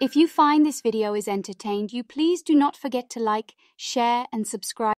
If you find this video is entertained, you please do not forget to like, share and subscribe.